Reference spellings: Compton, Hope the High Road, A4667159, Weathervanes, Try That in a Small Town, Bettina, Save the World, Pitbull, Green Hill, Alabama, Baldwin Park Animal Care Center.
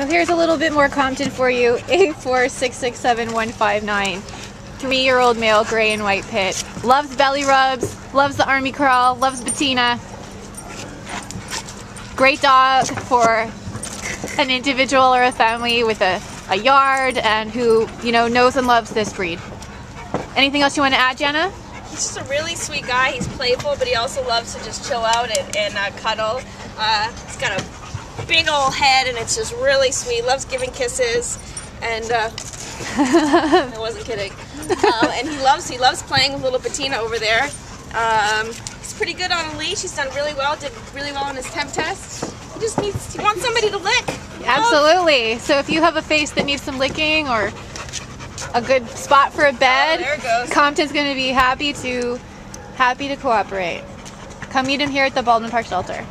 So here's a little bit more Compton for you. 84667-159. 3-year-old male, gray and white pit. Loves belly rubs, loves the army crawl, loves Bettina. Great dog for an individual or a family with a yard and who, you know, knows and loves this breed. Anything else you want to add, Jenna? He's just a really sweet guy. He's playful, but he also loves to just chill out and cuddle. He's got a big old head, and it's just really sweet. Loves giving kisses, and I wasn't kidding. And he loves playing with little Bettina over there. He's pretty good on a leash. He's done really well. Did really well on his temp test. He just wants somebody to lick. Absolutely. So if you have a face that needs some licking or a good spot for a bed, there it goes. Compton's going to be happy to cooperate. Come meet him here at the Baldwin Park Shelter.